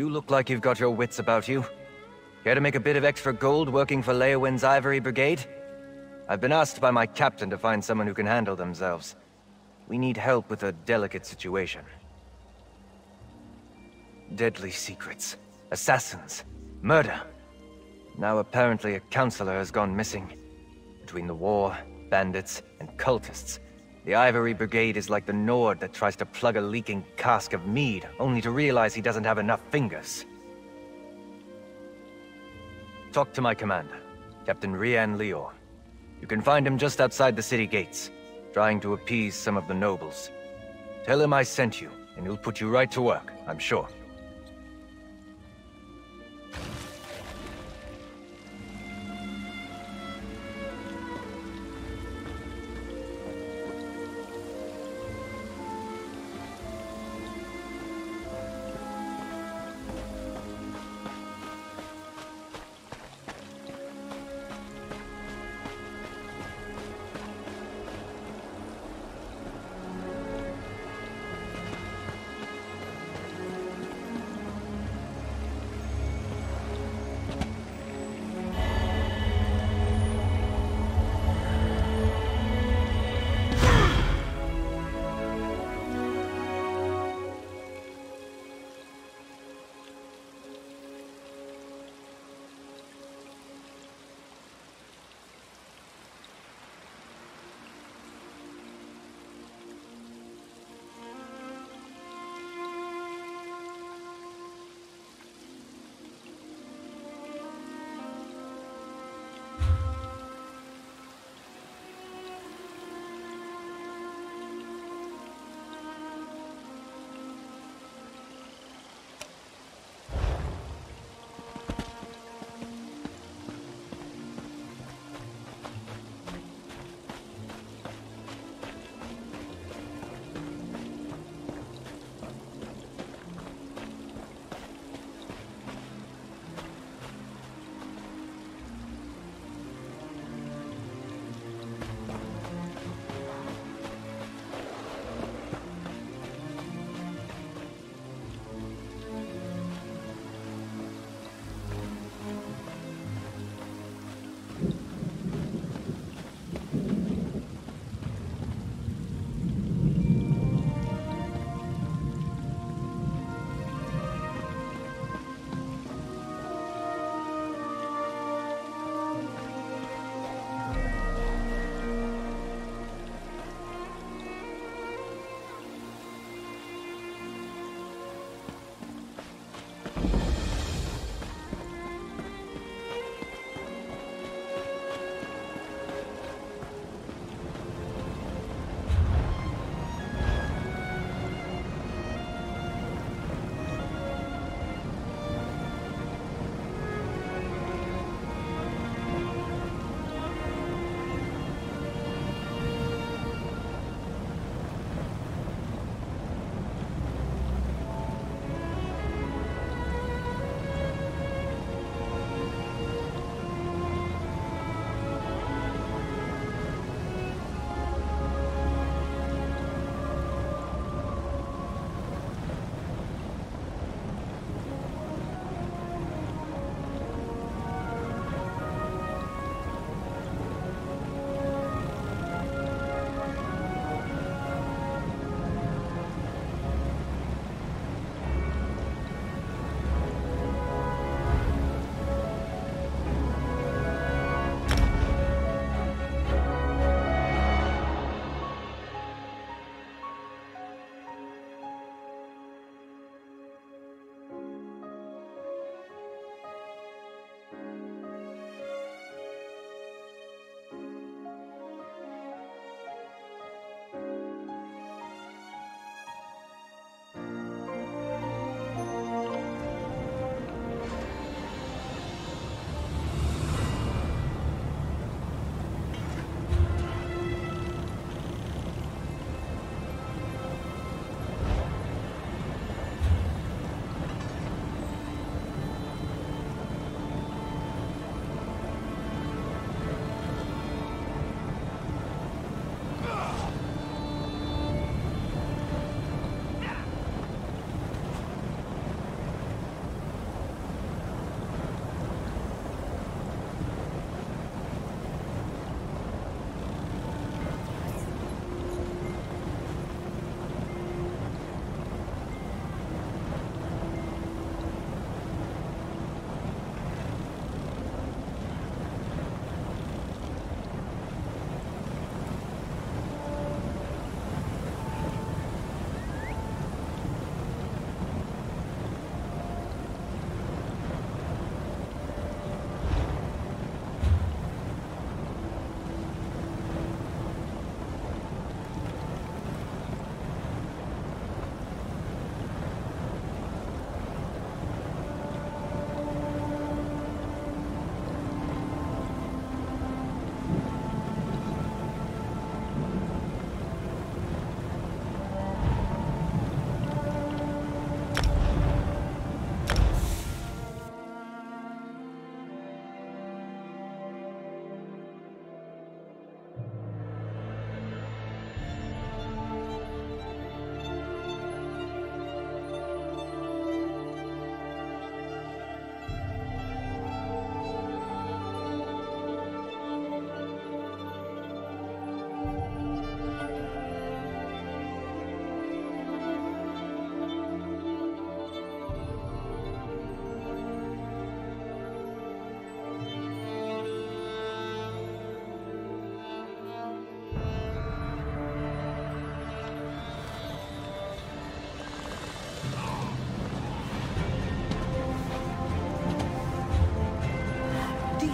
You look like you've got your wits about you. Care to make a bit of extra gold working for Leowen's Ivory Brigade? I've been asked by my captain to find someone who can handle themselves. We need help with a delicate situation. Deadly secrets, assassins, murder. Now apparently a counselor has gone missing. Between the war, bandits, and cultists, the Ivory Brigade is like the Nord that tries to plug a leaking cask of mead, only to realize he doesn't have enough fingers. Talk to my commander, Captain Rian Lior. You can find him just outside the city gates, trying to appease some of the nobles. Tell him I sent you, and he'll put you right to work, I'm sure.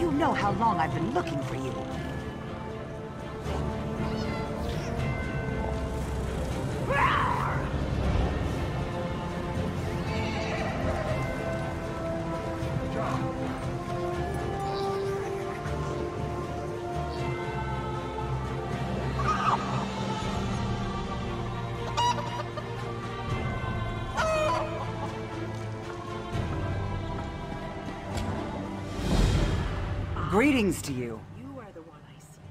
You know how long I've been looking for you. Greetings to you. You are the one I seek.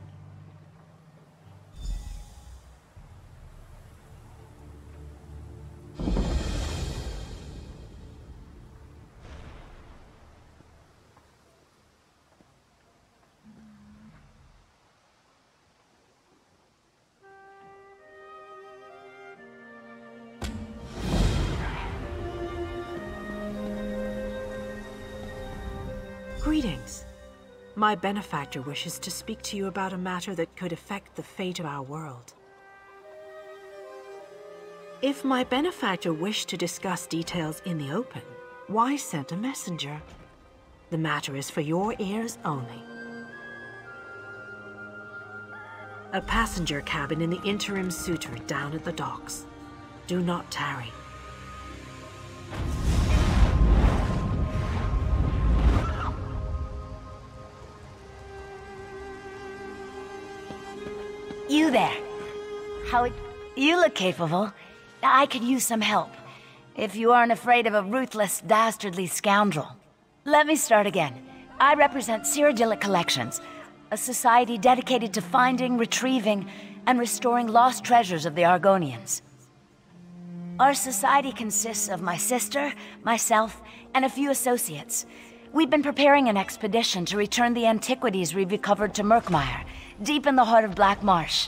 Greetings. My benefactor wishes to speak to you about a matter that could affect the fate of our world. If my benefactor wished to discuss details in the open, why send a messenger? The matter is for your ears only. A passenger cabin in the interim suitor down at the docks. Do not tarry. You there. You look capable. I could use some help. If you aren't afraid of a ruthless, dastardly scoundrel. Let me start again. I represent Cyrodiilic Collections, a society dedicated to finding, retrieving, and restoring lost treasures of the Argonians. Our society consists of my sister, myself, and a few associates. We've been preparing an expedition to return the antiquities we've recovered to Murkmire, deep in the heart of Black Marsh.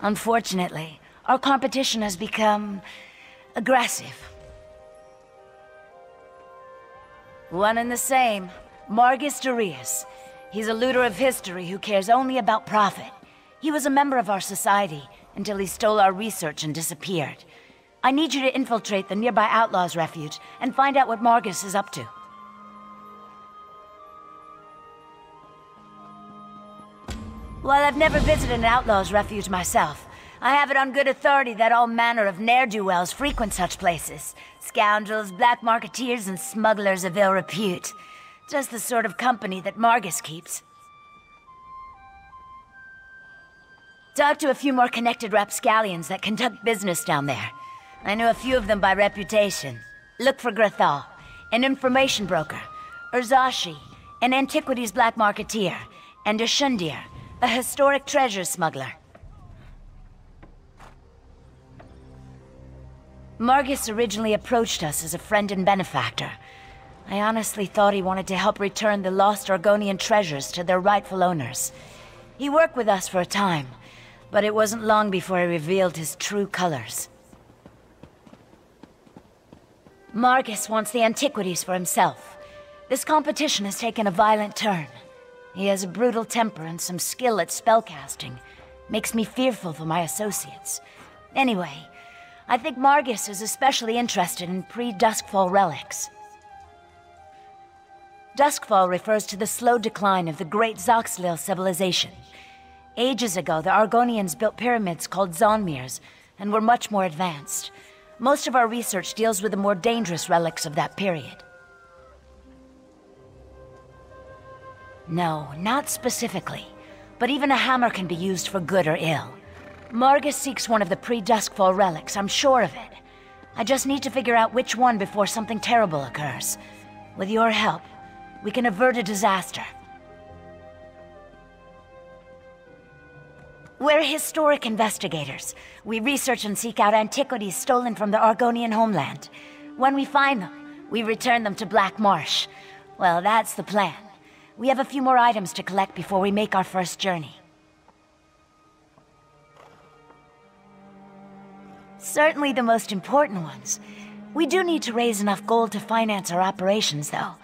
Unfortunately, our competition has become aggressive. One and the same, Margus Darius. He's a looter of history who cares only about profit. He was a member of our society until he stole our research and disappeared. I need you to infiltrate the nearby Outlaws' refuge and find out what Margus is up to. While I've never visited an outlaw's refuge myself, I have it on good authority that all manner of ne'er-do-wells frequent such places. Scoundrels, black marketeers, and smugglers of ill repute. Just the sort of company that Margus keeps. Talked to a few more connected rapscallions that conduct business down there. I know a few of them by reputation. Look for Grathal, an information broker, Urzashi, an antiquities black marketeer, and a Shundir, a historic treasure smuggler. Margus originally approached us as a friend and benefactor. I honestly thought he wanted to help return the lost Argonian treasures to their rightful owners. He worked with us for a time, but it wasn't long before he revealed his true colors. Margus wants the antiquities for himself. This competition has taken a violent turn. He has a brutal temper and some skill at spellcasting. Makes me fearful for my associates. Anyway, I think Margus is especially interested in pre-Duskfall relics. Duskfall refers to the slow decline of the great Zoxlil civilization. Ages ago, the Argonians built pyramids called Zonmirs and were much more advanced. Most of our research deals with the more dangerous relics of that period. No, not specifically, but even a hammer can be used for good or ill. Margus seeks one of the pre-Duskfall relics, I'm sure of it. I just need to figure out which one before something terrible occurs. With your help, we can avert a disaster. We're historic investigators. We research and seek out antiquities stolen from the Argonian homeland. When we find them, we return them to Black Marsh. Well, that's the plan. We have a few more items to collect before we make our first journey. Certainly the most important ones. We do need to raise enough gold to finance our operations, though.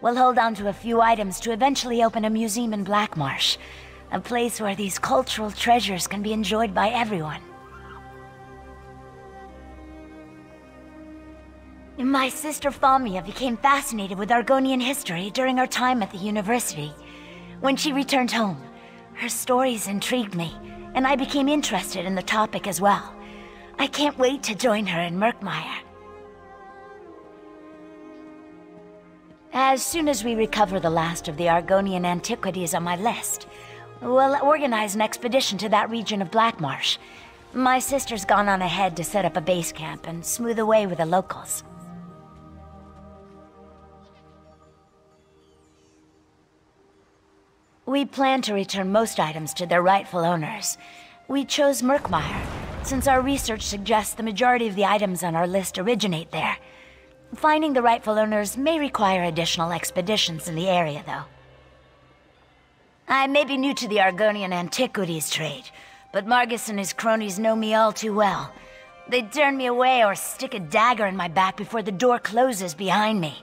We'll hold on to a few items to eventually open a museum in Black Marsh, a place where these cultural treasures can be enjoyed by everyone. My sister Famia became fascinated with Argonian history during our time at the university. When she returned home, her stories intrigued me, and I became interested in the topic as well. I can't wait to join her in Murkmire. As soon as we recover the last of the Argonian antiquities on my list, we'll organize an expedition to that region of Black Marsh. My sister's gone on ahead to set up a base camp and smooth away with the locals. We plan to return most items to their rightful owners. We chose Murkmire, since our research suggests the majority of the items on our list originate there. Finding the rightful owners may require additional expeditions in the area, though. I may be new to the Argonian antiquities trade, but Margus and his cronies know me all too well. They turn me away or stick a dagger in my back before the door closes behind me.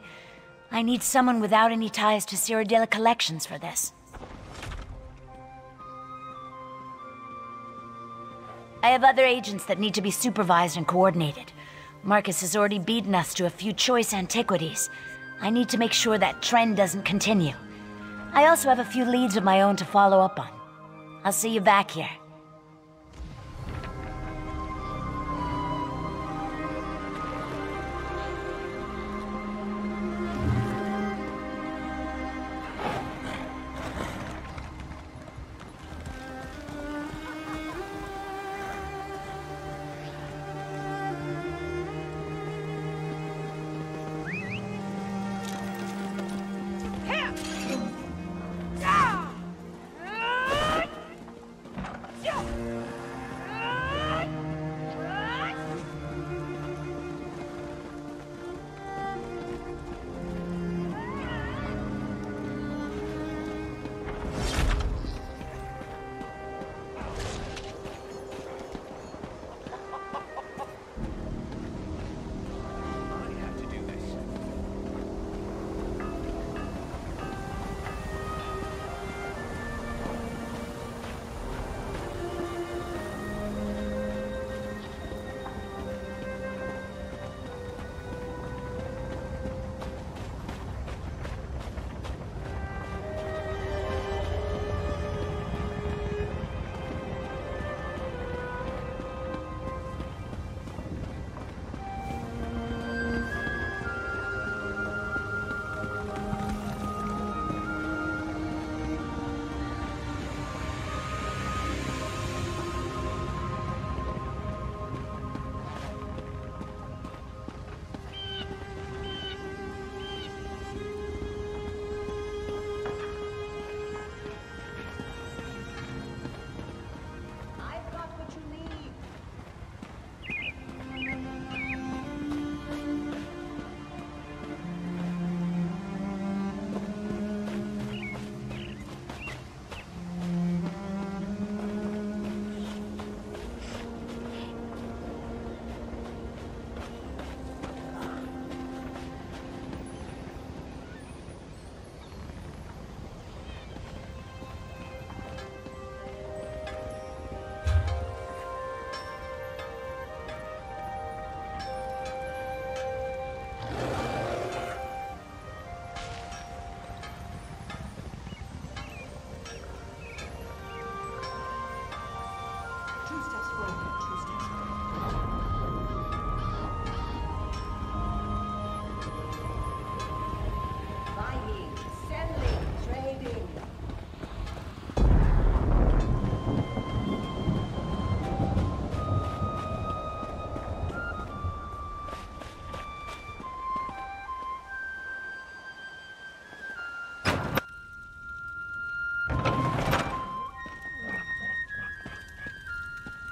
I need someone without any ties to Cyrodiilic Collections for this. I have other agents that need to be supervised and coordinated. Margus has already beaten us to a few choice antiquities. I need to make sure that trend doesn't continue. I also have a few leads of my own to follow up on. I'll see you back here.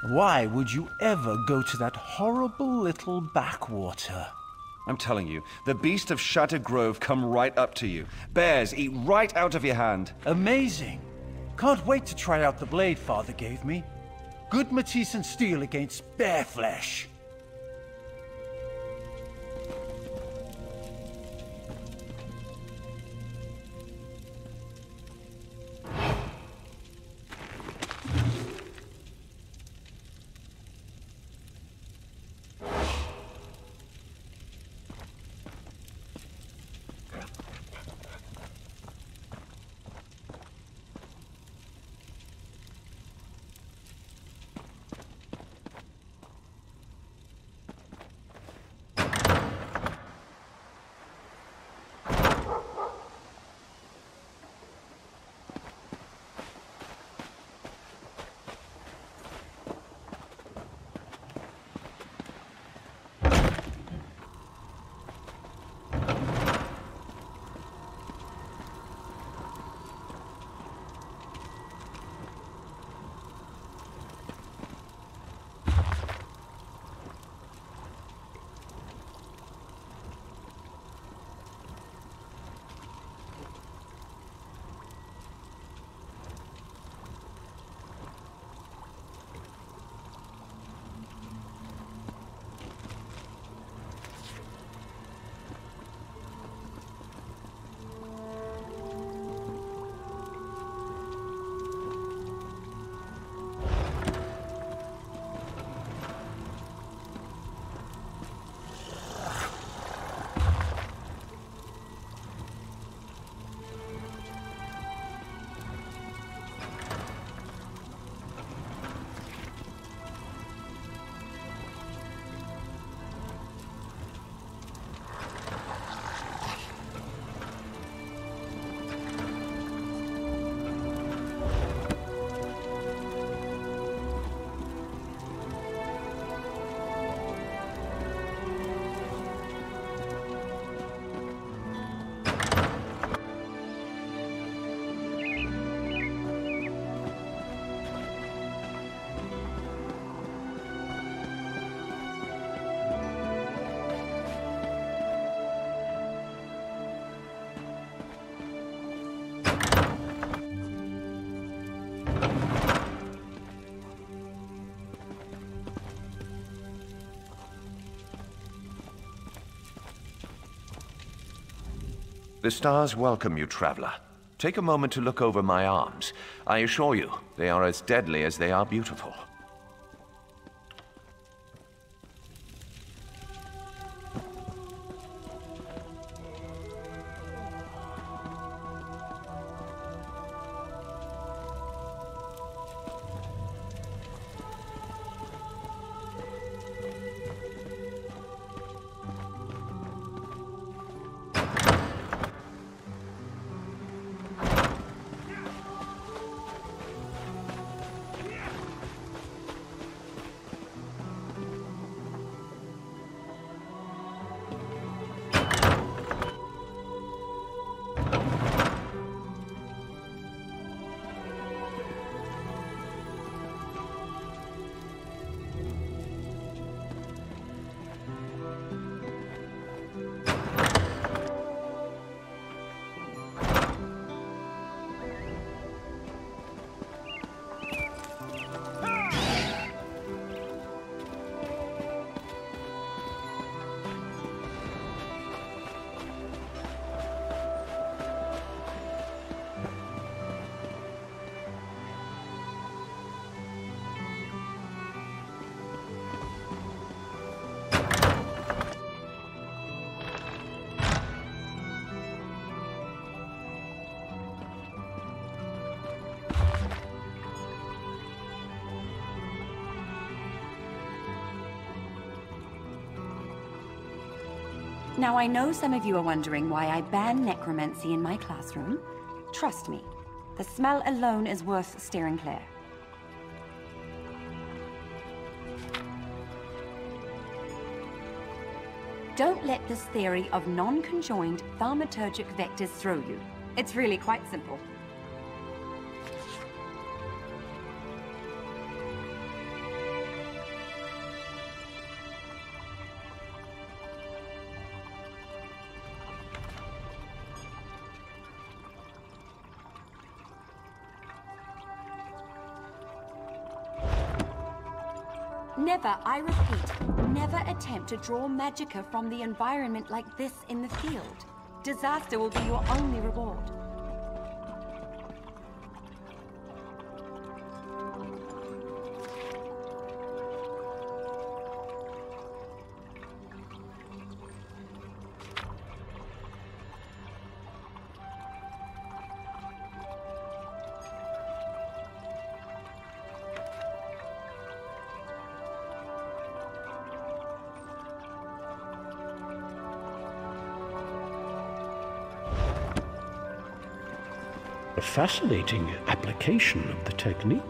Why would you ever go to that horrible little backwater? I'm telling you, the beasts of Shattered Grove come right up to you. Bears eat right out of your hand. Amazing. Can't wait to try out the blade Father gave me. Good matisse and steel against bear flesh. The stars welcome you, traveler. Take a moment to look over my arms. I assure you, they are as deadly as they are beautiful. Now, I know some of you are wondering why I ban necromancy in my classroom. Trust me, the smell alone is worth steering clear. Don't let this theory of non-conjoined thaumaturgic vectors throw you. It's really quite simple. Never, I repeat, never attempt to draw magicka from the environment like this in the field. Disaster will be your only reward. A fascinating application of the technique.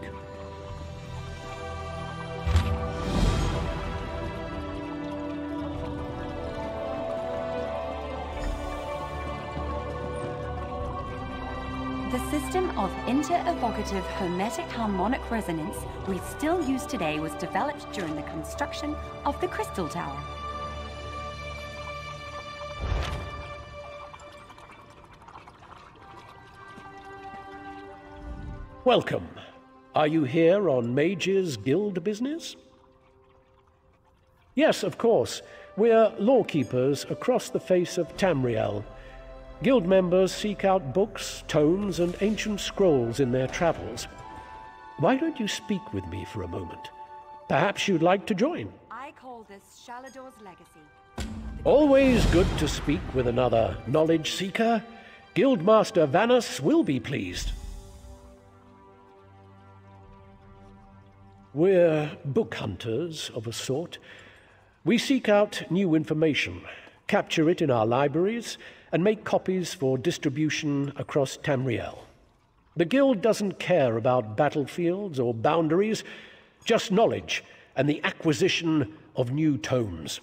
The system of inter-evocative hermetic harmonic resonance we still use today was developed during the construction of the Crystal Tower. Welcome. Are you here on Mage's Guild business? Yes, of course. We're lawkeepers across the face of Tamriel. Guild members seek out books, tomes, and ancient scrolls in their travels. Why don't you speak with me for a moment? Perhaps you'd like to join. I call this Shalador's legacy. Always good to speak with another knowledge seeker. Guildmaster Vanus will be pleased. We're book hunters of a sort. We seek out new information, capture it in our libraries, and make copies for distribution across Tamriel. The Guild doesn't care about battlefields or boundaries, just knowledge and the acquisition of new tomes.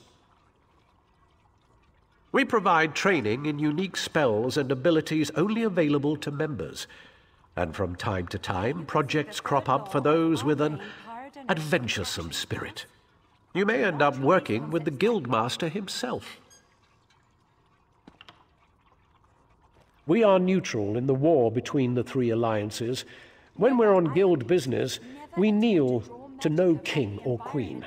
We provide training in unique spells and abilities only available to members. And from time to time, projects crop up for those with an adventuresome spirit. You may end up working with the Guildmaster himself. We are neutral in the war between the three alliances. When we're on guild business, we kneel to no king or queen.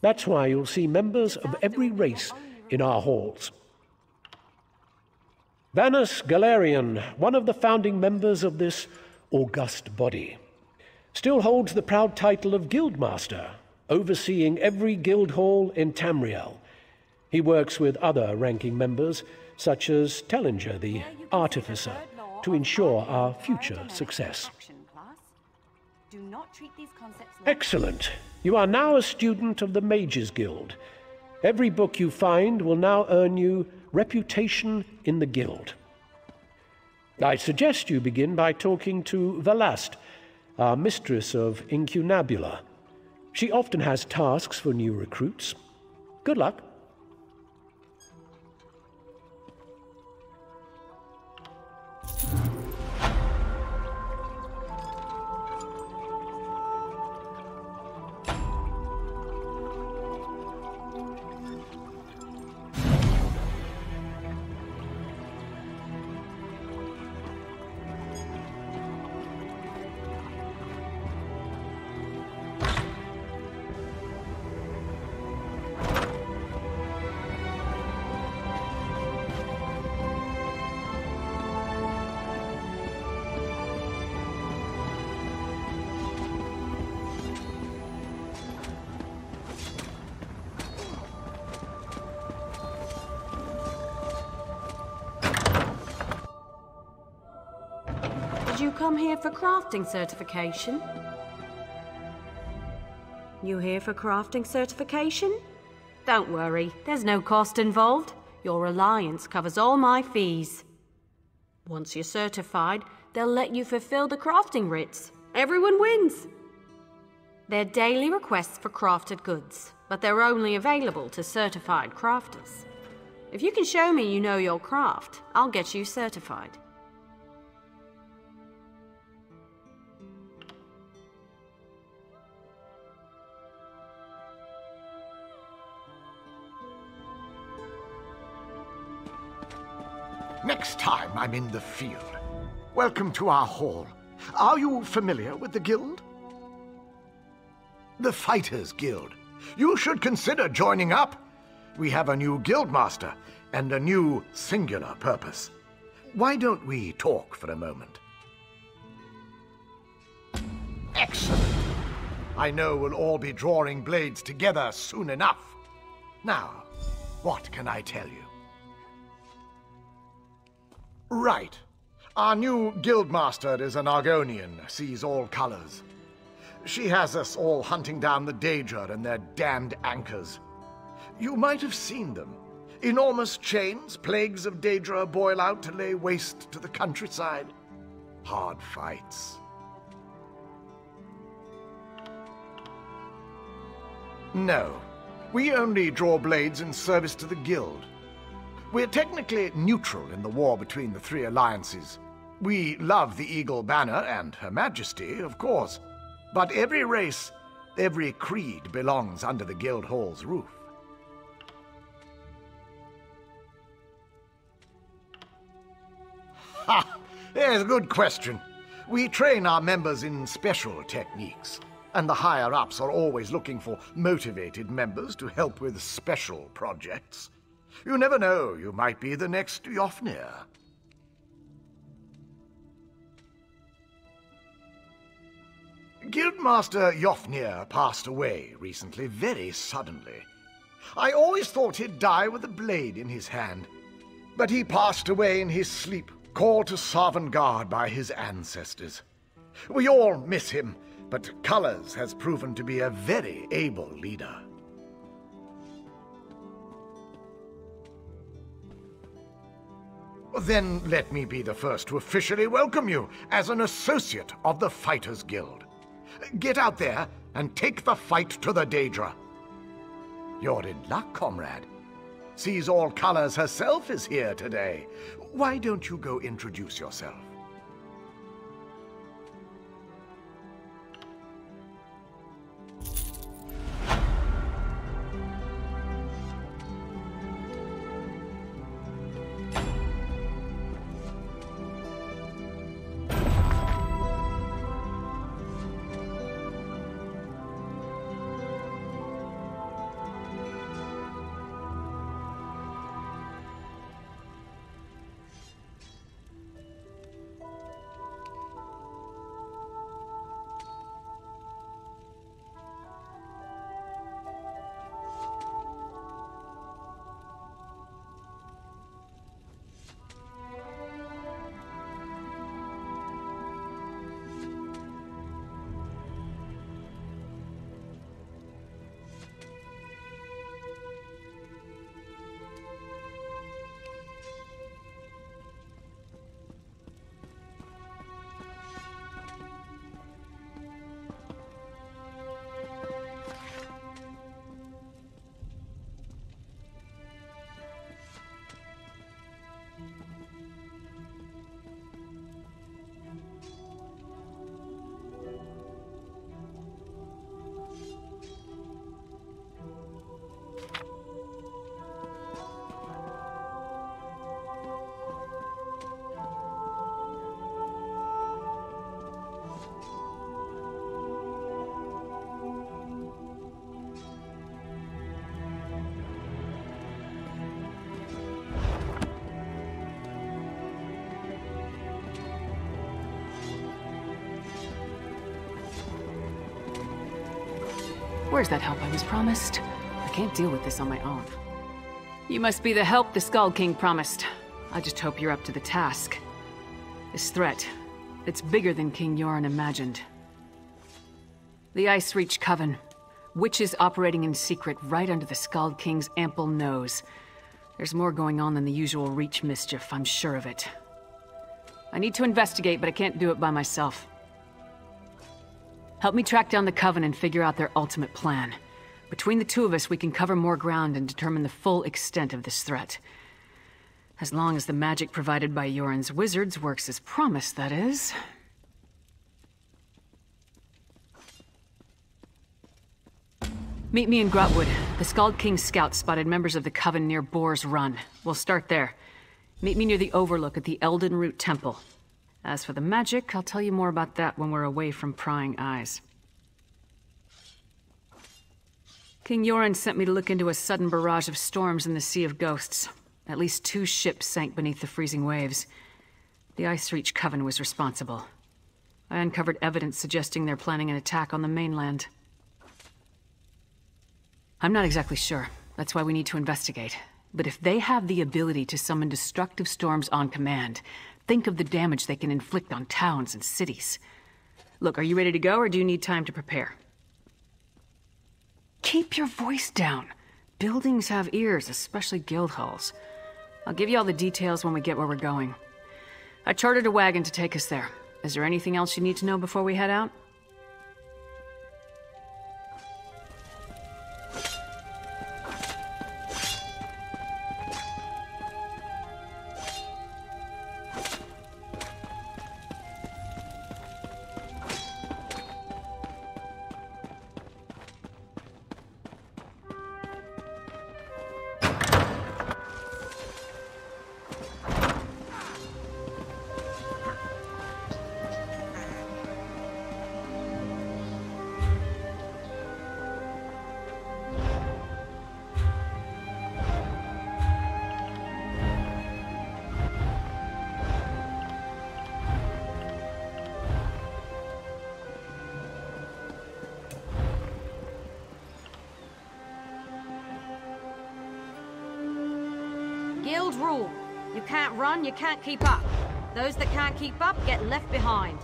That's why you'll see members of every race in our halls. Banus Galarian, one of the founding members of this august body, still holds the proud title of Guildmaster, overseeing every guild hall in Tamriel. He works with other ranking members, such as Tellinger the Artificer, to ensure our future success. Do not treat these concepts like... Excellent. You are now a student of the Mages Guild. Every book you find will now earn you reputation in the guild. I suggest you begin by talking to Velast, our mistress of Incunabula. She often has tasks for new recruits. Good luck. Come here for crafting certification? You here for crafting certification? Don't worry, there's no cost involved. Your alliance covers all my fees. Once you're certified, they'll let you fulfill the crafting writs. Everyone wins! They're daily requests for crafted goods, but they're only available to certified crafters. If you can show me you know your craft, I'll get you certified. Next time I'm in the field. Welcome to our hall. Are you familiar with the guild? The Fighters Guild. You should consider joining up. We have a new guildmaster and a new singular purpose. Why don't we talk for a moment? Excellent. I know we'll all be drawing blades together soon enough. Now, what can I tell you? Right. Our new guildmaster is an Argonian, Sees All Colors. She has us all hunting down the Daedra and their damned anchors. You might have seen them. Enormous chains, plagues of Daedra boil out to lay waste to the countryside. Hard fights. No. We only draw blades in service to the guild. We're technically neutral in the war between the three alliances. We love the Eagle Banner and Her Majesty, of course. But every race, every creed belongs under the Guild Hall's roof. Ha! There's a good question. We train our members in special techniques, and the higher-ups are always looking for motivated members to help with special projects. You never know, you might be the next Jofnir. Guildmaster Jofnir passed away recently, very suddenly. I always thought he'd die with a blade in his hand, but he passed away in his sleep, called to Sarvanguard by his ancestors. We all miss him, but Colors has proven to be a very able leader. Then let me be the first to officially welcome you as an associate of the Fighters Guild. Get out there and take the fight to the Daedra. You're in luck, comrade. Sees All Colors herself is here today. Why don't you go introduce yourself? Where's that help I was promised? I can't deal with this on my own. You must be the help the Skull King promised. I just hope you're up to the task. This threat, it's bigger than King Yoren imagined. The Ice Reach Coven. Witches operating in secret right under the Skald King's ample nose. There's more going on than the usual Reach mischief, I'm sure of it. I need to investigate, but I can't do it by myself. Help me track down the Coven and figure out their ultimate plan. Between the two of us, we can cover more ground and determine the full extent of this threat. As long as the magic provided by Yoren's wizards works as promised, that is. Meet me in Grotwood. The Skald King's scouts spotted members of the Coven near Boar's Run. We'll start there. Meet me near the Overlook at the Elden Root Temple. As for the magic, I'll tell you more about that when we're away from prying eyes. King Yoren sent me to look into a sudden barrage of storms in the Sea of Ghosts. At least 2 ships sank beneath the freezing waves. The Ice Reach Coven was responsible. I uncovered evidence suggesting they're planning an attack on the mainland. I'm not exactly sure. That's why we need to investigate. But if they have the ability to summon destructive storms on command, think of the damage they can inflict on towns and cities. Look, are you ready to go, or do you need time to prepare? Keep your voice down. Buildings have ears, especially guild halls. I'll give you all the details when we get where we're going. I chartered a wagon to take us there. Is there anything else you need to know before we head out? Guild rule. You can't run, you can't keep up. Those that can't keep up get left behind.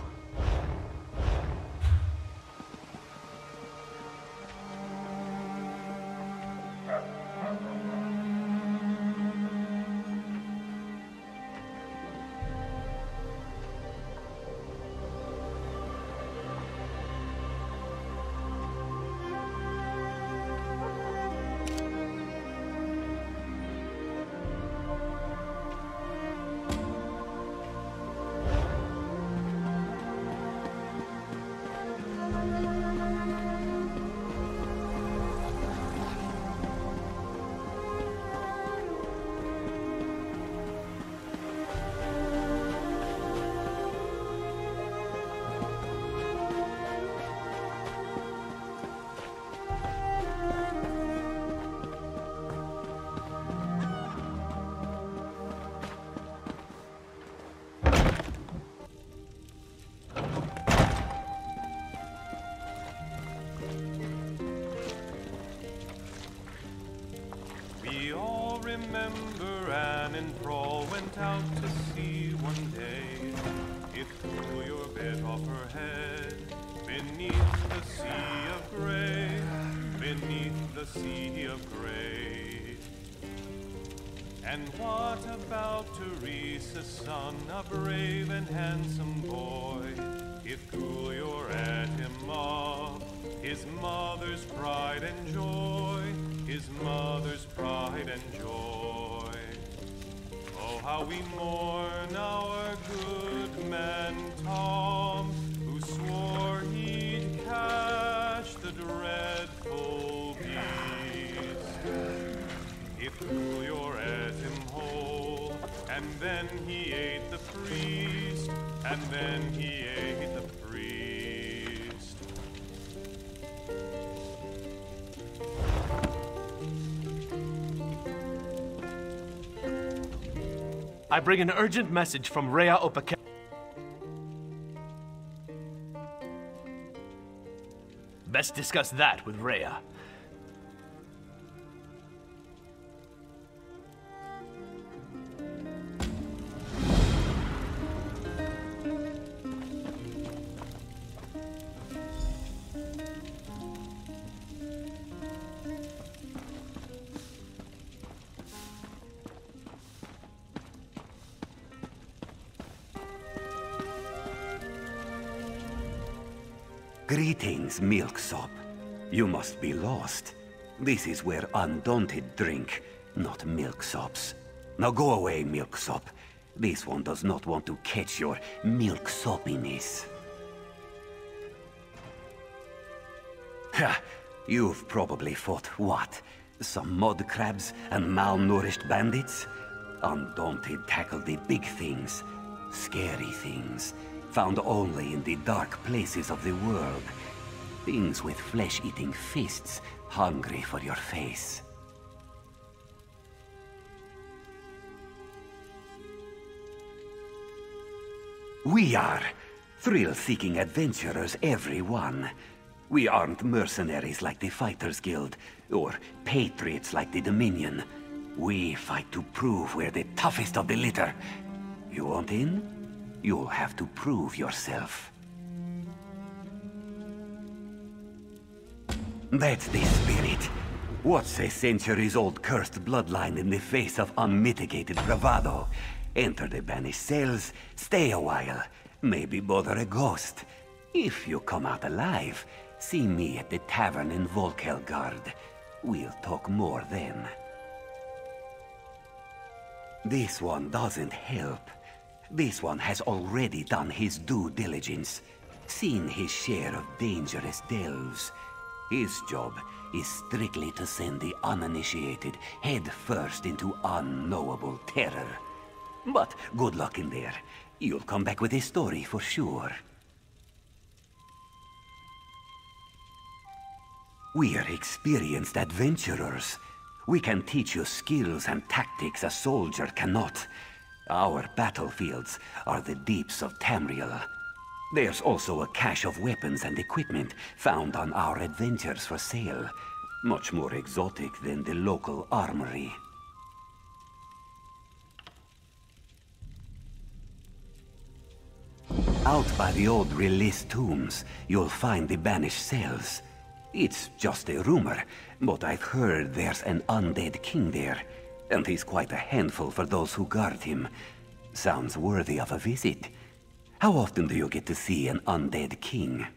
Remember Anne and Pro went out to sea one day. It threw your bed off her head, beneath the sea of grey, beneath the sea of grey. And what about Teresa's son, a brave and handsome boy? It threw your at him up, his mother's pride and joy, his mother's pride and joy. Oh, how we mourn our good man Tom, who swore he'd catch the dreadful beast. He threw your at him whole, and then he ate the priest, and then he ate the priest. I bring an urgent message from Rhea Opake. Best discuss that with Rhea. Greetings, Milksop. You must be lost. This is where Undaunted drink, not Milksops. Now go away, Milksop. This one does not want to catch your milksoppiness. Ha! You've probably fought, what? Some mud crabs and malnourished bandits? Undaunted tackled the big things, scary things. Found only in the dark places of the world. Things with flesh-eating fists, hungry for your face. We are thrill-seeking adventurers, everyone. We aren't mercenaries like the Fighters Guild, or patriots like the Dominion. We fight to prove we're the toughest of the litter. You want in? You'll have to prove yourself. That's the spirit. What's a centuries-old cursed bloodline in the face of unmitigated bravado? Enter the banished cells, stay a while, maybe bother a ghost. If you come out alive, see me at the tavern in Volkelgard. We'll talk more then. This one doesn't help. This one has already done his due diligence, seen his share of dangerous delves. His job is strictly to send the uninitiated head first into unknowable terror. But good luck in there. You'll come back with a story for sure. We're experienced adventurers. We can teach you skills and tactics a soldier cannot. Our battlefields are the deeps of Tamriel. There's also a cache of weapons and equipment found on our adventures for sale. Much more exotic than the local armory. Out by the old release tombs, you'll find the banished cells. It's just a rumor, but I've heard there's an undead king there. And he's quite a handful for those who guard him. Sounds worthy of a visit. How often do you get to see an undead king?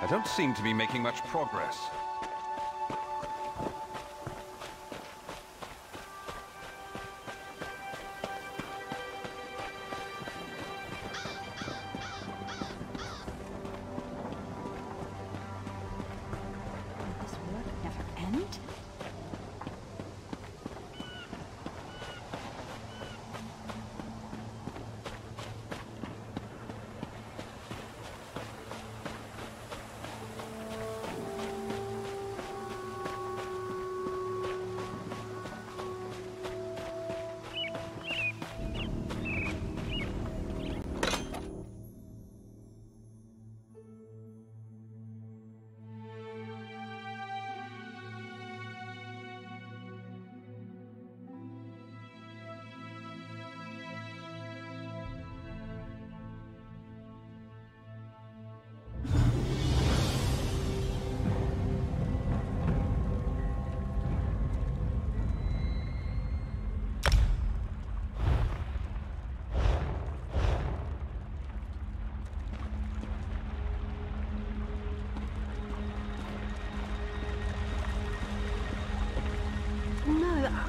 I don't seem to be making much progress.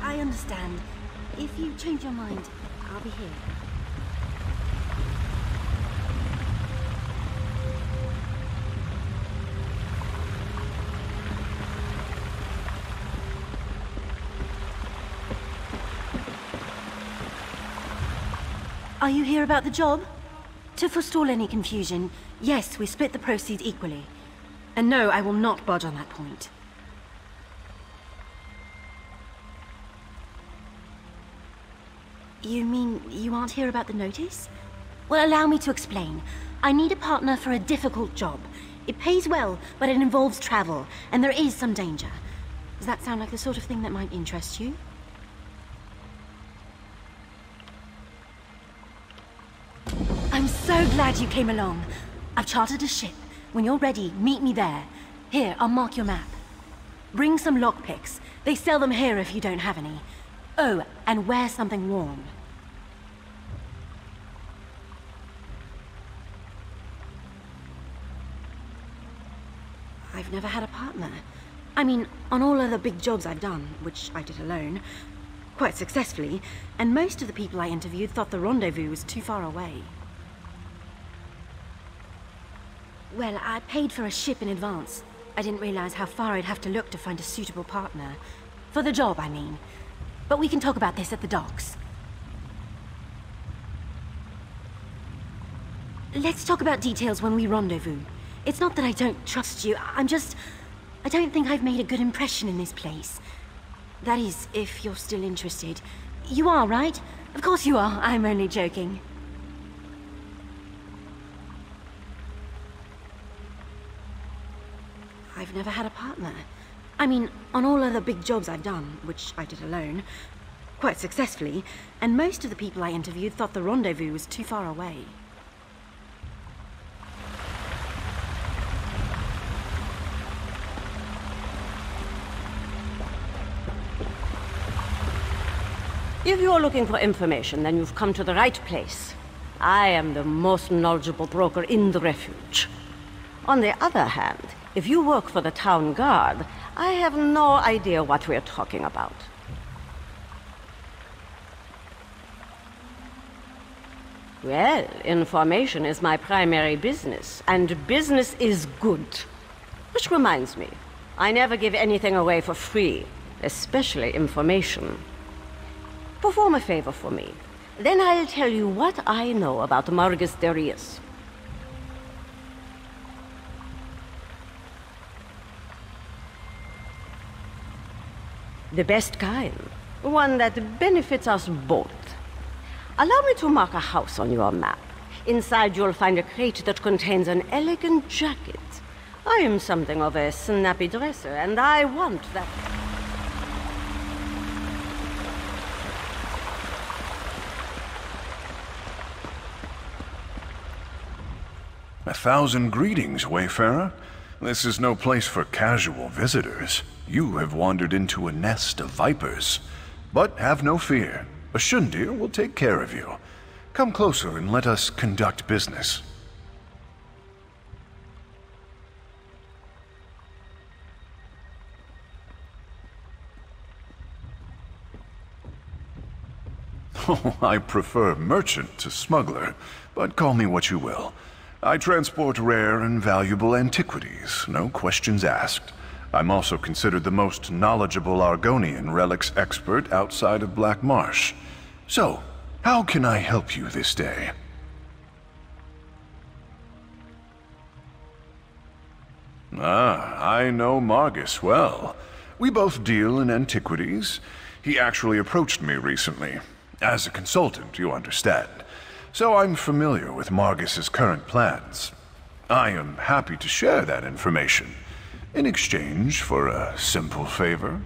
I understand. If you change your mind, I'll be here. Are you here about the job? To forestall any confusion, yes, we split the proceeds equally. And no, I will not budge on that point. You mean you aren't here about the notice? Well, allow me to explain. I need a partner for a difficult job. It pays well, but it involves travel, and there is some danger. Does that sound like the sort of thing that might interest you? I'm so glad you came along. I've chartered a ship. When you're ready, meet me there. Here, I'll mark your map. Bring some lockpicks. They sell them here if you don't have any. Oh, and wear something warm. I've never had a partner. I mean, on all other big jobs I've done, which I did alone, quite successfully, and most of the people I interviewed thought the rendezvous was too far away. Well, I paid for a ship in advance. I didn't realize how far I'd have to look to find a suitable partner. For the job, I mean. But we can talk about this at the docks. Let's talk about details when we rendezvous. It's not that I don't trust you, I don't think I've made a good impression in this place. That is, if you're still interested. You are, right? Of course you are, I'm only joking. I've never had a partner. I mean, on all other big jobs I've done, which I did alone, quite successfully, and most of the people I interviewed thought the rendezvous was too far away. If you're looking for information, then you've come to the right place. I am the most knowledgeable broker in the refuge. On the other hand, if you work for the town guard, I have no idea what we're talking about. Well, information is my primary business, and business is good. Which reminds me, I never give anything away for free, especially information. Perform a favor for me, then I'll tell you what I know about Margus Darius. The best kind. One that benefits us both. Allow me to mark a house on your map. Inside you'll find a crate that contains an elegant jacket. I am something of a snappy dresser, and I want that. A thousand greetings, Wayfarer. This is no place for casual visitors. You have wandered into a nest of vipers. But have no fear. A Shundir will take care of you. Come closer and let us conduct business. Oh, I prefer merchant to smuggler, but call me what you will. I transport rare and valuable antiquities, no questions asked. I'm also considered the most knowledgeable Argonian relics expert outside of Black Marsh. So, how can I help you this day? I know Margus well. We both deal in antiquities. He actually approached me recently. As a consultant, you understand. So I'm familiar with Margus's current plans. I am happy to share that information, in exchange for a simple favor.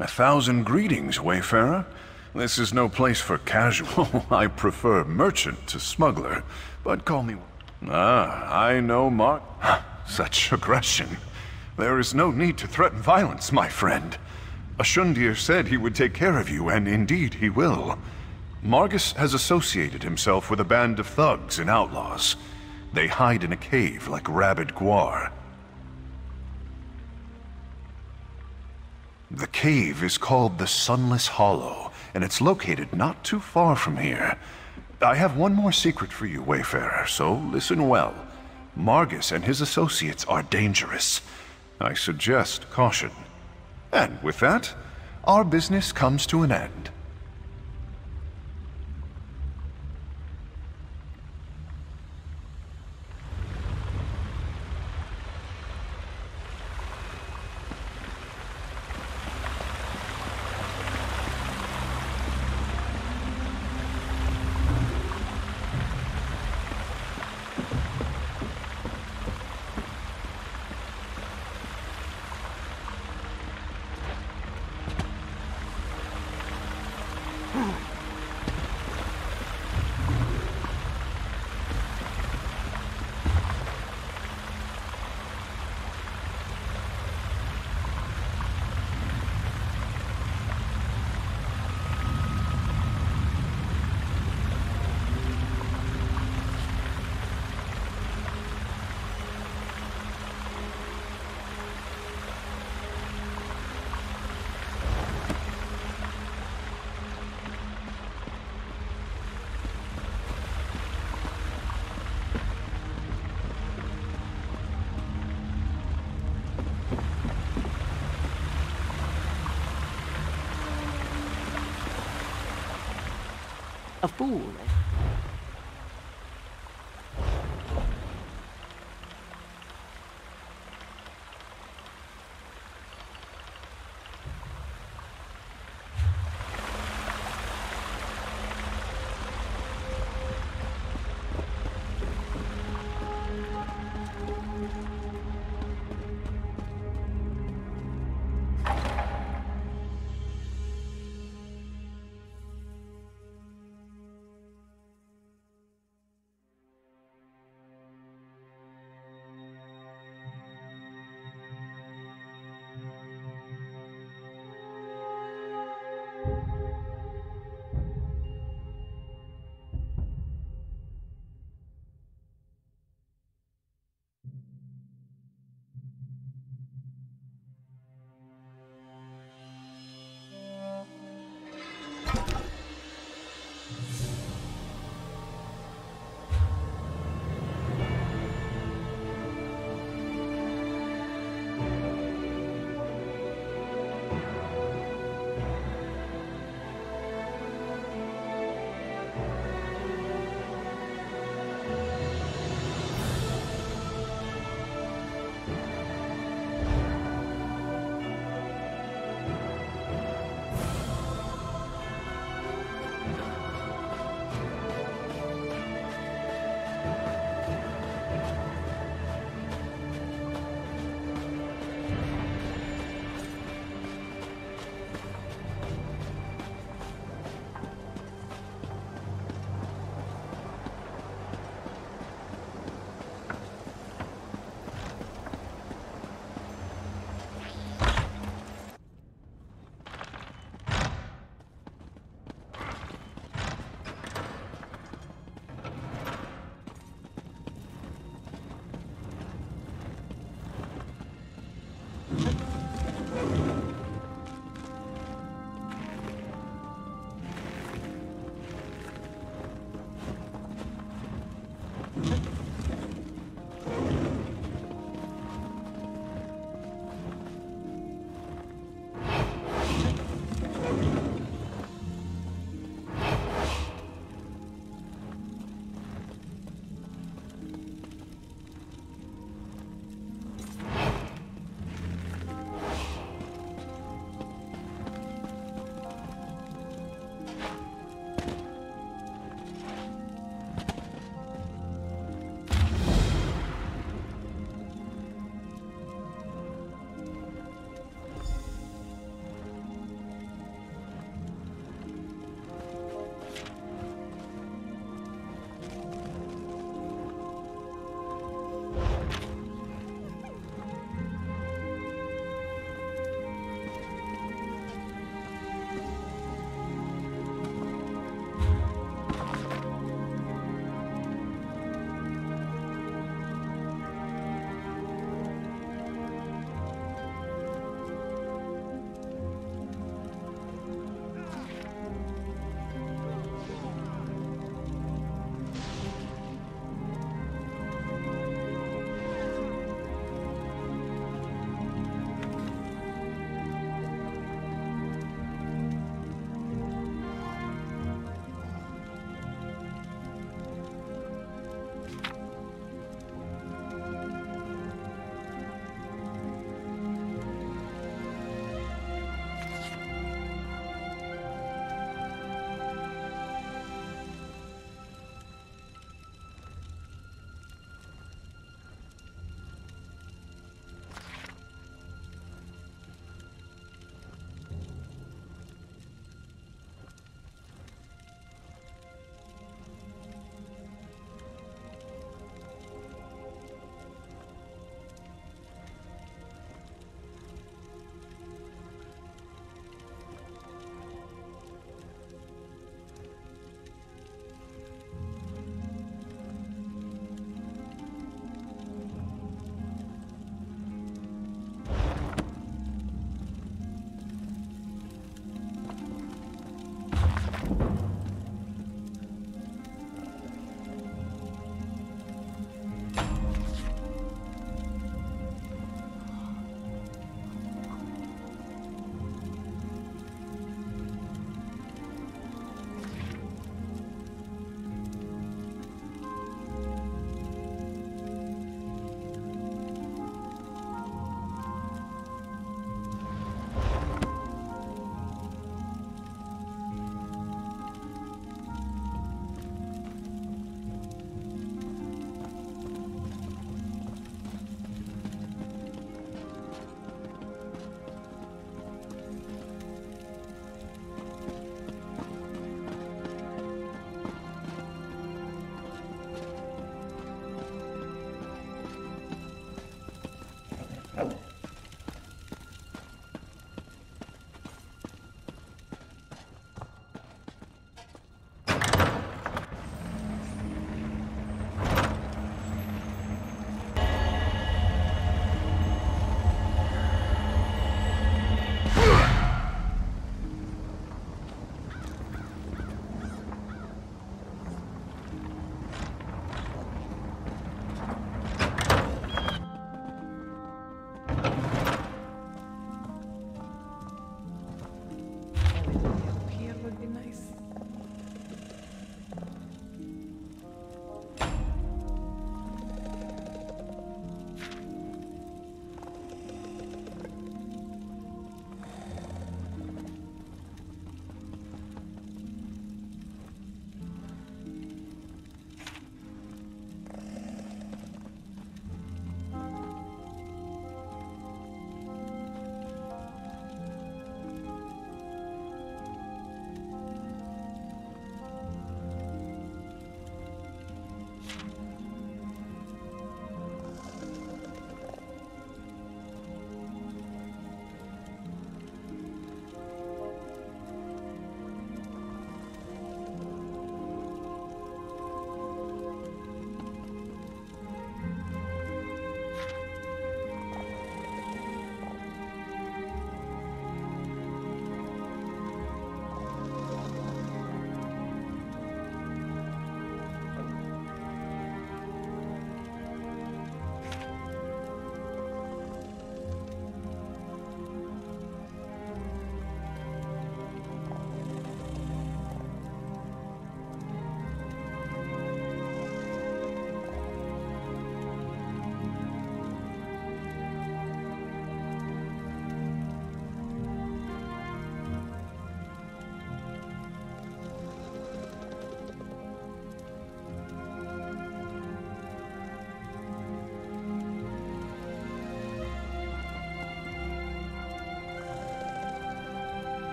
A thousand greetings, Wayfarer. This is no place for casual. I prefer merchant to smuggler, but call me... I know Mark... Such aggression. There is no need to threaten violence, my friend. A Shundir said he would take care of you, and indeed he will. Margus has associated himself with a band of thugs and outlaws. They hide in a cave like rabid guar. The cave is called the Sunless Hollow, and it's located not too far from here. I have one more secret for you, Wayfarer, so listen well. Margus and his associates are dangerous. I suggest caution. And with that, our business comes to an end. A fool.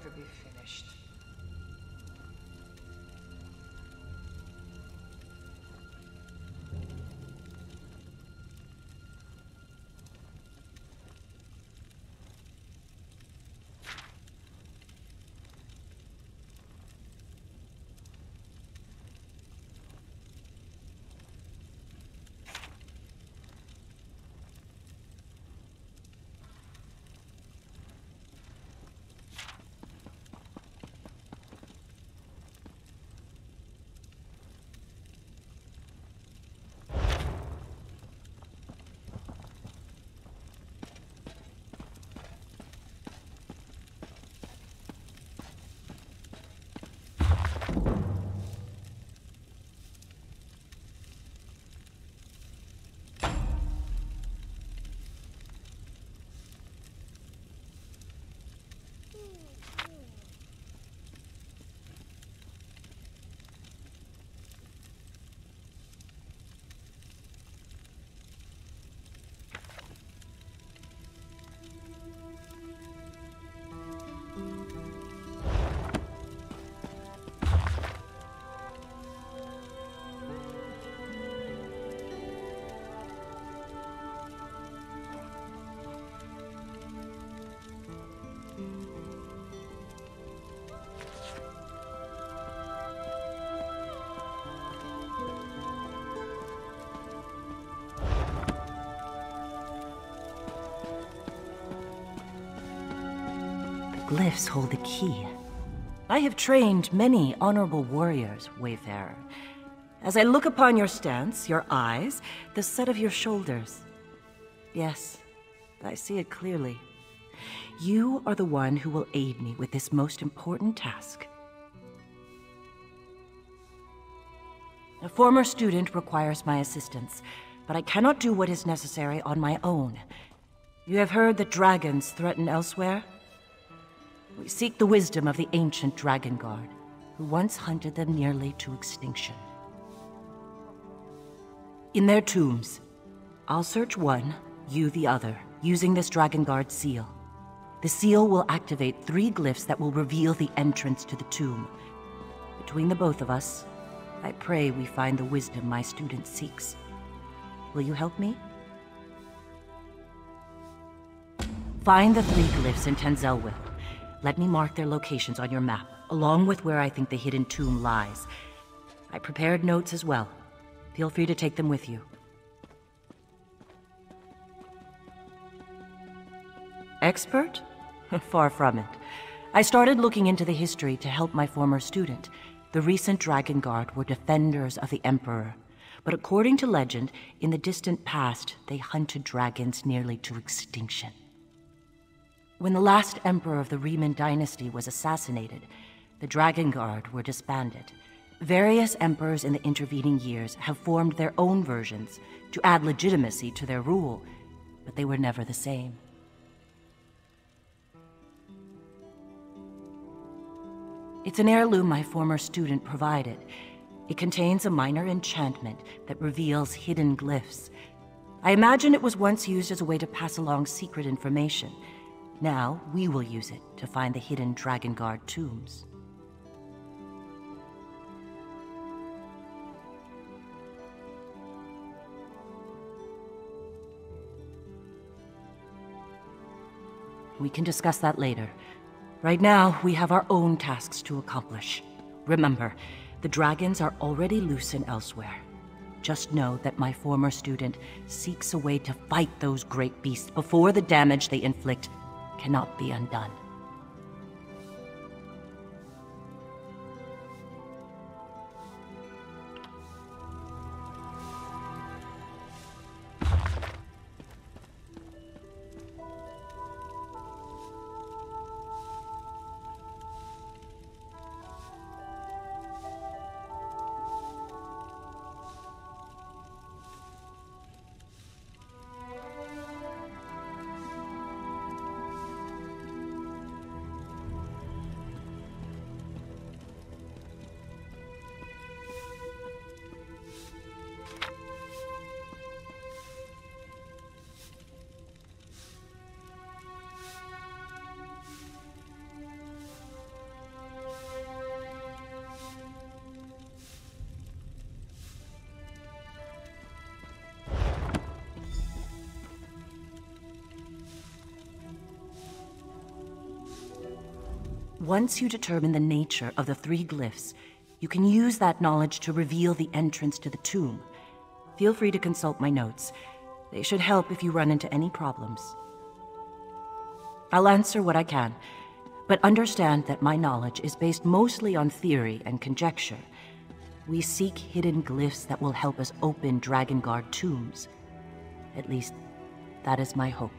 time to be finished. Glyphs hold the key. I have trained many honorable warriors, Wayfarer. As I look upon your stance, your eyes, the set of your shoulders. Yes, I see it clearly. You are the one who will aid me with this most important task. A former student requires my assistance, but I cannot do what is necessary on my own. You have heard that dragons threaten elsewhere? We seek the wisdom of the ancient Dragonguard, who once hunted them nearly to extinction. In their tombs, I'll search one, you the other, using this Dragonguard seal. The seal will activate 3 glyphs that will reveal the entrance to the tomb. Between the both of us, I pray we find the wisdom my student seeks. Will you help me? Find the 3 glyphs in Tenzelwith. Let me mark their locations on your map, along with where I think the hidden tomb lies. I prepared notes as well. Feel free to take them with you. Expert? Far from it. I started looking into the history to help my former student. The recent Dragon Guard were defenders of the Emperor, but according to legend, in the distant past, they hunted dragons nearly to extinction. When the last emperor of the Riemann dynasty was assassinated, the Dragon Guard were disbanded. Various emperors in the intervening years have formed their own versions to add legitimacy to their rule, but they were never the same. It's an heirloom my former student provided. It contains a minor enchantment that reveals hidden glyphs. I imagine it was once used as a way to pass along secret information. Now, we will use it to find the hidden Dragonguard tombs. We can discuss that later. Right now, we have our own tasks to accomplish. Remember, the dragons are already loose and elsewhere. Just know that my former student seeks a way to fight those great beasts before the damage they inflict cannot be undone. Once you determine the nature of the three glyphs, you can use that knowledge to reveal the entrance to the tomb. Feel free to consult my notes. They should help if you run into any problems. I'll answer what I can, but understand that my knowledge is based mostly on theory and conjecture. We seek hidden glyphs that will help us open Dragonguard tombs. At least, that is my hope.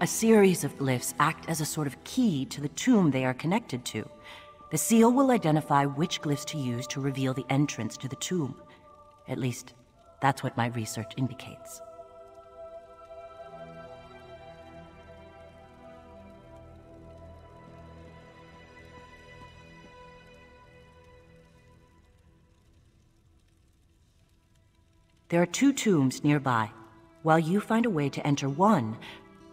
A series of glyphs act as a sort of key to the tomb they are connected to. The seal will identify which glyphs to use to reveal the entrance to the tomb. At least, that's what my research indicates. There are two tombs nearby. While you find a way to enter one,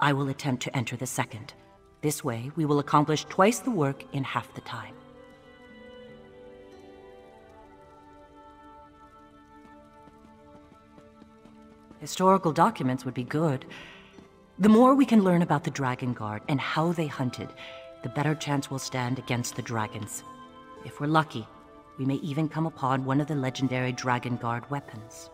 I will attempt to enter the second. This way, we will accomplish twice the work in half the time. Historical documents would be good. The more we can learn about the Dragonguard and how they hunted, the better chance we'll stand against the dragons. If we're lucky, we may even come upon one of the legendary Dragonguard weapons.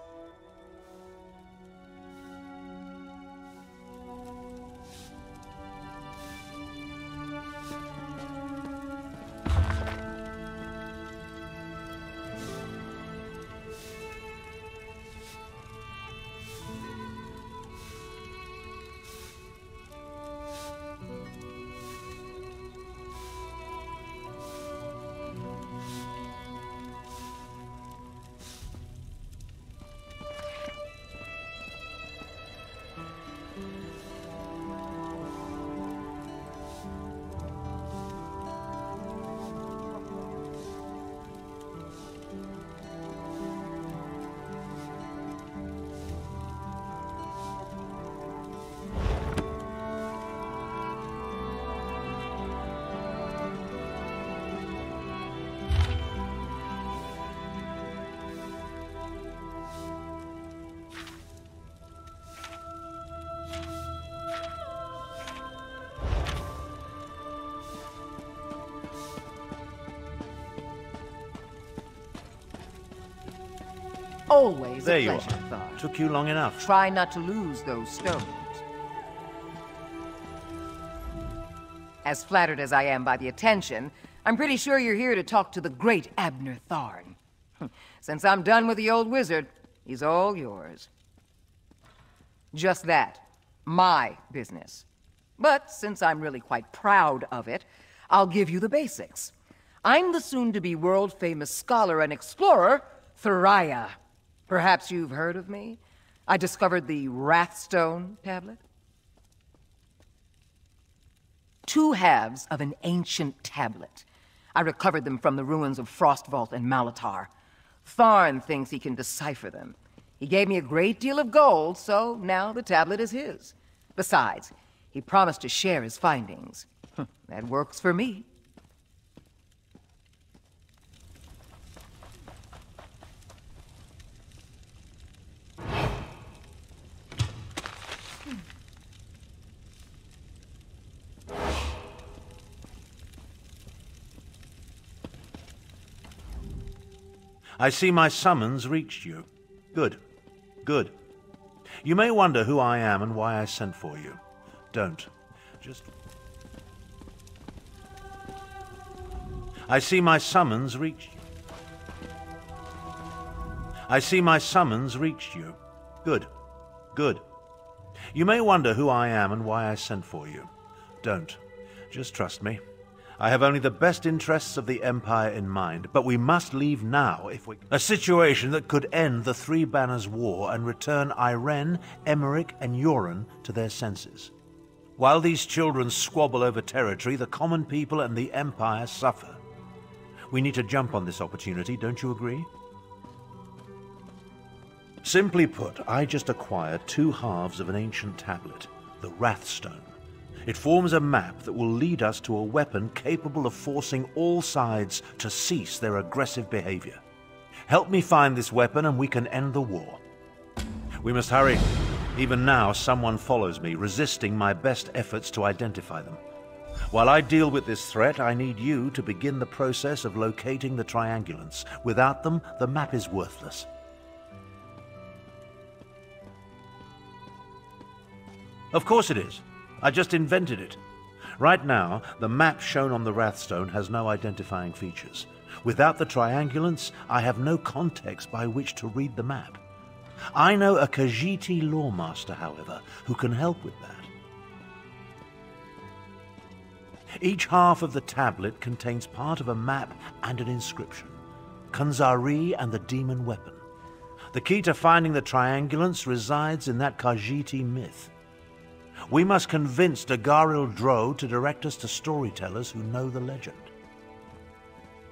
Always there a pleasure, you are. Tharn. Took you long enough. Try not to lose those stones. As flattered as I am by the attention, I'm pretty sure you're here to talk to the great Abner Tharn. Since I'm done with the old wizard, he's all yours. Just that. My business. But since I'm really quite proud of it, I'll give you the basics. I'm the soon-to-be world-famous scholar and explorer, Theraya. Perhaps you've heard of me? I discovered the Wrathstone tablet. Two halves of an ancient tablet. I recovered them from the ruins of Frostvault and Malatar. Tharn thinks he can decipher them. He gave me a great deal of gold, so now the tablet is his. Besides, he promised to share his findings. That works for me. I see my summons reached you. Good. Good. You may wonder who I am and why I sent for you. Don't. Just... I see my summons reached you. I see my summons reached you. Good. Good. You may wonder who I am and why I sent for you. Don't. Just trust me. I have only the best interests of the Empire in mind, but we must leave now if we... A situation that could end the Three Banners War and return Irene, Emmerich, and Yoren to their senses. While these children squabble over territory, the common people and the Empire suffer. We need to jump on this opportunity, don't you agree? Simply put, I just acquired two halves of an ancient tablet, the Wrathstone. It forms a map that will lead us to a weapon capable of forcing all sides to cease their aggressive behavior. Help me find this weapon and we can end the war. We must hurry. Even now, someone follows me, resisting my best efforts to identify them. While I deal with this threat, I need you to begin the process of locating the Triangulants. Without them, the map is worthless. Of course it is. I just invented it. Right now, the map shown on the Wrathstone has no identifying features. Without the Triangulants, I have no context by which to read the map. I know a Khajiit lawmaster, however, who can help with that. Each half of the tablet contains part of a map and an inscription. Kunzari and the Demon Weapon. The key to finding the Triangulants resides in that Khajiit myth. We must convince Tagaril-dro to direct us to storytellers who know the legend.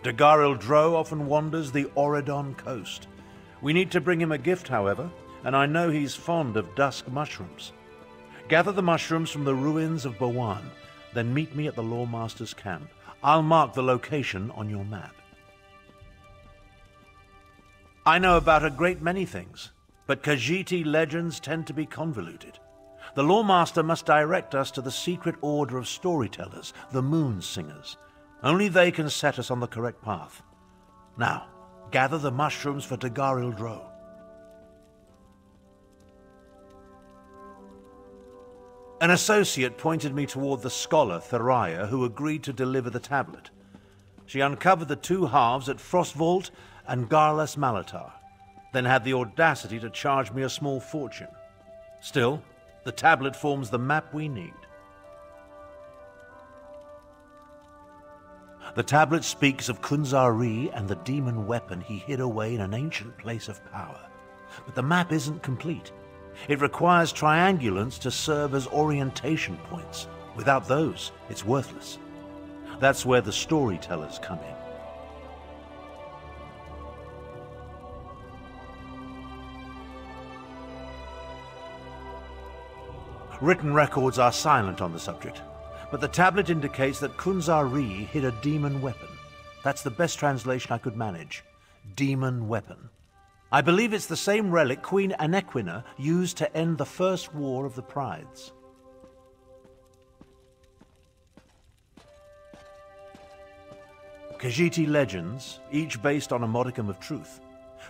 Tagaril-dro often wanders the Oridon coast. We need to bring him a gift, however, and I know he's fond of dusk mushrooms. Gather the mushrooms from the ruins of Bawan, then meet me at the Lawmaster's camp. I'll mark the location on your map. I know about a great many things, but Khajiit legends tend to be convoluted. The Lawmaster must direct us to the secret order of storytellers, the Moon Singers. Only they can set us on the correct path. Now, gather the mushrooms for Tagaril-dro. An associate pointed me toward the scholar, Theraya, who agreed to deliver the tablet. She uncovered the two halves at Frostvault and Garlas Malatar, then had the audacity to charge me a small fortune. Still, the tablet forms the map we need. The tablet speaks of Kunzari and the demon weapon he hid away in an ancient place of power. But the map isn't complete. It requires triangulants to serve as orientation points. Without those, it's worthless. That's where the storytellers come in. Written records are silent on the subject. But the tablet indicates that Kunzari hid a demon weapon. That's the best translation I could manage. Demon weapon. I believe it's the same relic Queen Anequina used to end the First War of the Prides. Khajiit legends, each based on a modicum of truth.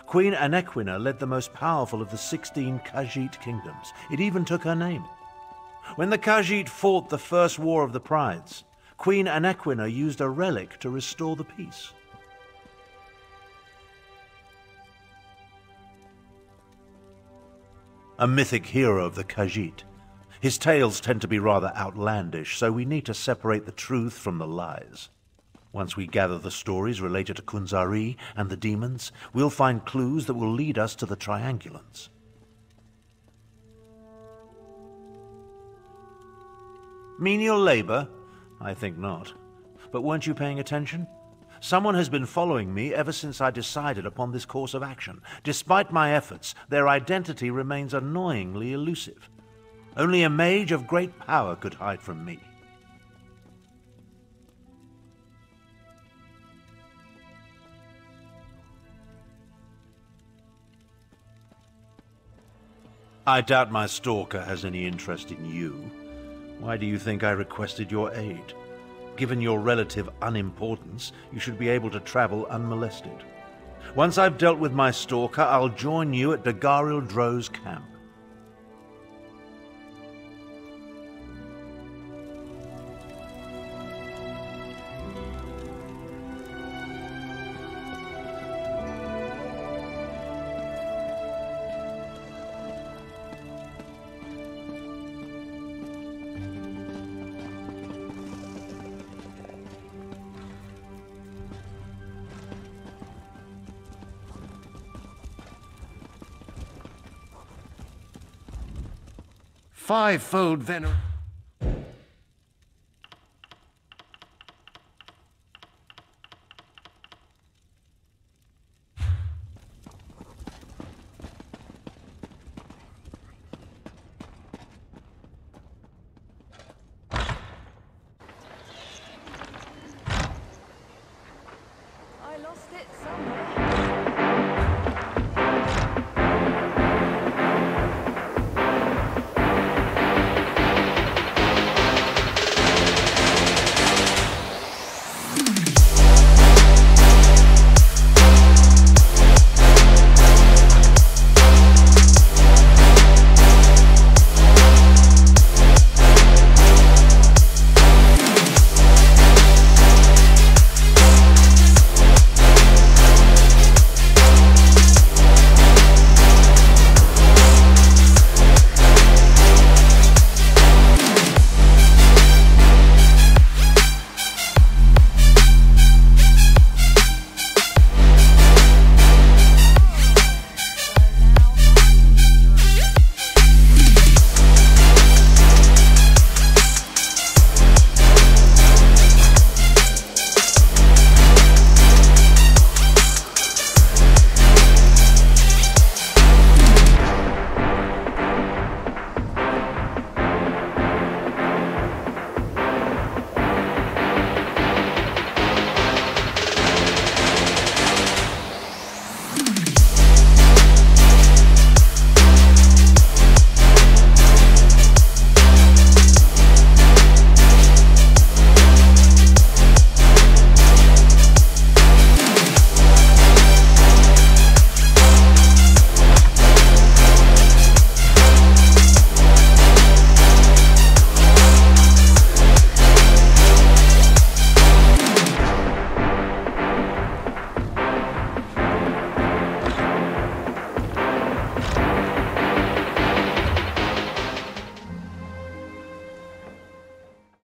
Queen Anequina led the most powerful of the 16 Khajiit kingdoms. It even took her name. When the Khajiit fought the First War of the Prides, Queen Anequina used a relic to restore the peace. A mythic hero of the Khajiit. His tales tend to be rather outlandish, so we need to separate the truth from the lies. Once we gather the stories related to Kunzari and the demons, we'll find clues that will lead us to the Triangulants. Menial labor? I think not. But weren't you paying attention? Someone has been following me ever since I decided upon this course of action. Despite my efforts, their identity remains annoyingly elusive. Only a mage of great power could hide from me. I doubt my stalker has any interest in you. Why do you think I requested your aid? Given your relative unimportance, you should be able to travel unmolested. Once I've dealt with my stalker, I'll join you at Tagaril-dro's camp. Fivefold veneration.